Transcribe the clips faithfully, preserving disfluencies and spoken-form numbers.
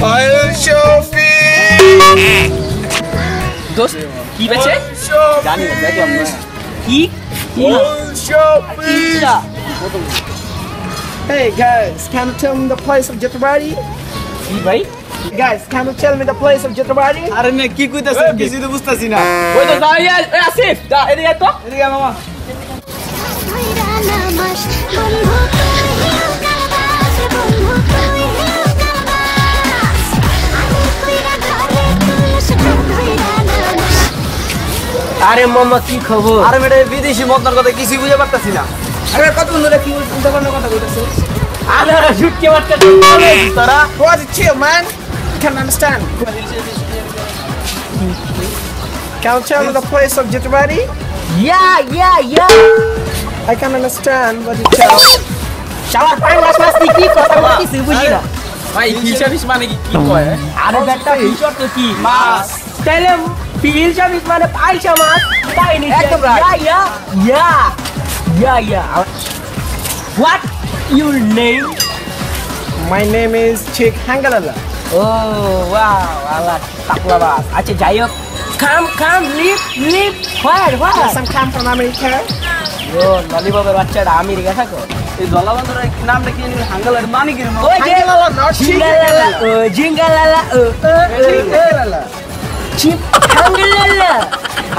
I'll show you. Dost, he beche? Jani, bhai ke amma. He? I'll show you. Hey guys, can you tell me the place of Jatrabari? He, bhai. Guys, can you tell me the place of Jatrabari? Arey na ki kuda sir, kisi to busta sina. Wo to Zaya, Asif, da, idhar to, idhar mama. আরে মামা কি খবর আরে বেটা বিদেশি মতন কথা কিছু বুঝে পারতাছি না আরে কত বন্ধুরা কি চিন্তা করনা কথা কইতাছে আরে শুট কে মারতে তোরা what is chill man can understand can you tell me the place of Jitrani yeah yeah yeah I can understand what you tell shower time last last কি কথা কিছু বুঝি না ভাই ফিশারিশ মানে কি কি কয় আরে ব্যাটা ফিশার তো কি মাছ তাইলে Feel jam is mane paisa mas. Paisa ni. Yeah yeah yeah yeah yeah. What your name? My name is Chick Hangalala. Oh wow, Allah taklabas. Acha jayok. Come come leave leave. Where where? Some come from America. Yo, nali babar bacha da America thako. Ei dollar bandor ek naam rakhi ni Hangalala mani kirmo. Oh Hangalala not Chick. Oh Jingalala oh Jingalala. Chick Hangalala.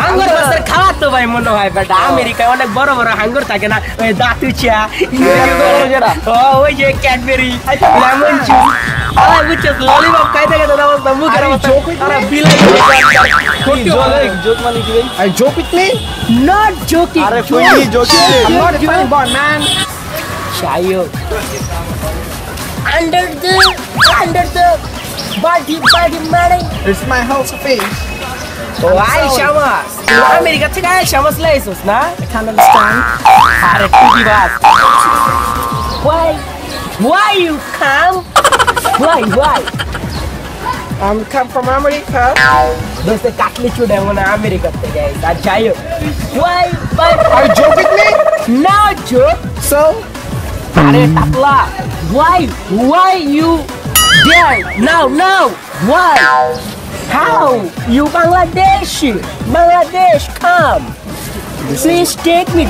Hangar basar khawa to bhai mono bhai beta America onek boro boro hangar thake na oi datucha india boro jara oh oi je Cadbury lemon juice ala bucho lollipop kai thake dada bas damu kara joke ara bilai koti joke joke mane ki bhai I joke with me not joking are funny joke I'm not funny boy man chayo under the under the Body, body, money. It's my house of fish. Why, Shamas? America, today, Shamas laces, na? I can't understand. Are you bad? Why? Why you come? Why, why? I'm come from America. There's a Catholic show down in America today. That's why. Why? Why? Are you joking with me? No joke. So? Are tapla? Why? Why you? Yeah, no, no. Why? How? You Bangladeshi. Bangladesh, come. Please take me.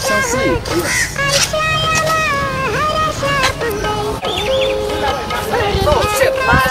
Oh, shit, man.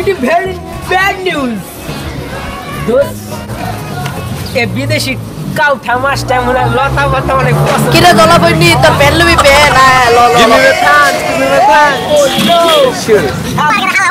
It is very bad news. Those a বিদেশি cow থামাস time হলো লতা পাতা মানে কি রে দলা বইনি তোর পেলবি পে না ল ল ল Sure.